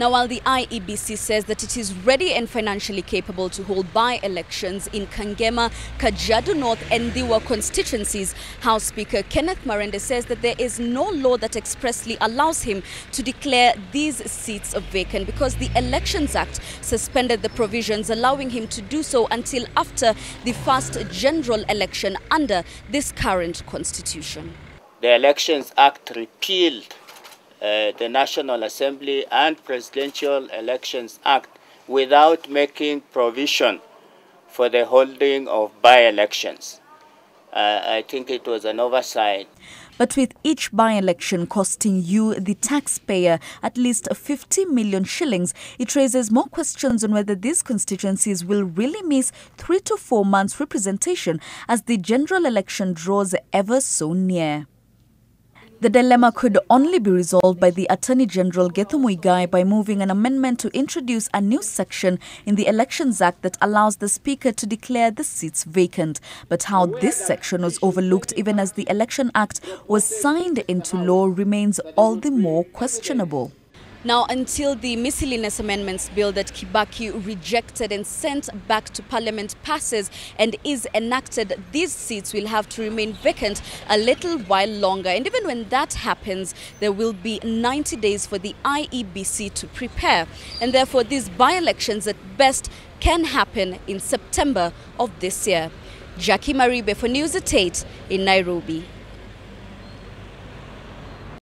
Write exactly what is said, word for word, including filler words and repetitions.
Now, while the I E B C says that it is ready and financially capable to hold by-elections in Kangema, Kajadu North and Diwa constituencies, House Speaker Kenneth Marende says that there is no law that expressly allows him to declare these seats vacant because the Elections Act suspended the provisions allowing him to do so until after the first general election under this current constitution. The Elections Act repealed uh, the National Assembly and Presidential Elections Act without making provision for the holding of by-elections. Uh, I think it was an oversight. But with each by-election costing you, the taxpayer, at least fifty million shillings, it raises more questions on whether these constituencies will really miss three to four months representation as the general election draws ever so near. The dilemma could only be resolved by the Attorney General Githu Muigai by moving an amendment to introduce a new section in the Elections Act that allows the Speaker to declare the seats vacant. But how this section was overlooked even as the Election Act was signed into law remains all the more questionable. Now, until the miscellaneous amendments bill that Kibaki rejected and sent back to Parliament passes and is enacted, these seats will have to remain vacant a little while longer. And even when that happens, there will be ninety days for the I E B C to prepare. And therefore, these by-elections at best can happen in September of this year. Jacque Maribe for News at eight in Nairobi.